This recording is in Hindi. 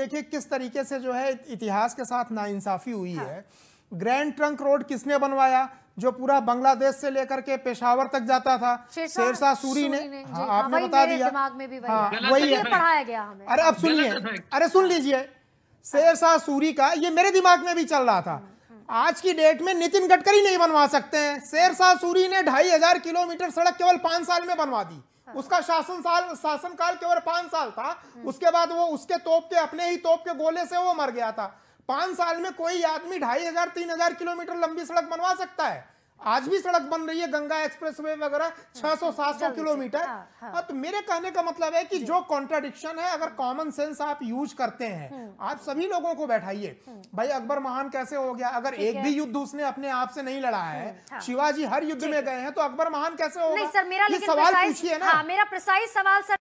देखिए किस तरीके से जो है इतिहास के साथ नाइंसाफी हुई है। ग्रैंड ट्रंक रोड किसने बनवाया, जो पूरा बांग्लादेश से लेकर के पेशावर तक जाता था? शेरशाह सूरी ने। हाँ, आपने बता दिया, दिमाग में भी वही है, पढ़ाया गया हमें। अरे अब सुनिए, अरे सुन लीजिए, शेरशाह सूरी का ये मेरे दिमाग में भी चल रहा था। आज की डेट में नितिन गडकरी नहीं बनवा सकते हैं। शेरशाह सूरी ने 2500 किलोमीटर सड़क केवल 5 साल में बनवा दी। उसका शासनकाल केवल 5 साल था। उसके बाद वो उसके तोप के, अपने ही तोप के गोले से वो मर गया था। 5 साल में कोई आदमी 2500 3,000 किलोमीटर लंबी सड़क बनवा सकता है? आज भी सड़क बन रही है, गंगा एक्सप्रेसवे वगैरह 600-700 किलोमीटर। तो मेरे कहने का मतलब है कि जो कॉन्ट्राडिक्शन है, अगर कॉमन सेंस आप यूज करते हैं, आप सभी लोगों को बैठाइए। भाई अकबर महान कैसे हो गया अगर एक भी युद्ध उसने अपने आप से नहीं लड़ा है? शिवाजी हर युद्ध में गए हैं, तो अकबर महान कैसे हो गया? सवाल पूछिए ना। मेरा प्रिसाइज सवाल सर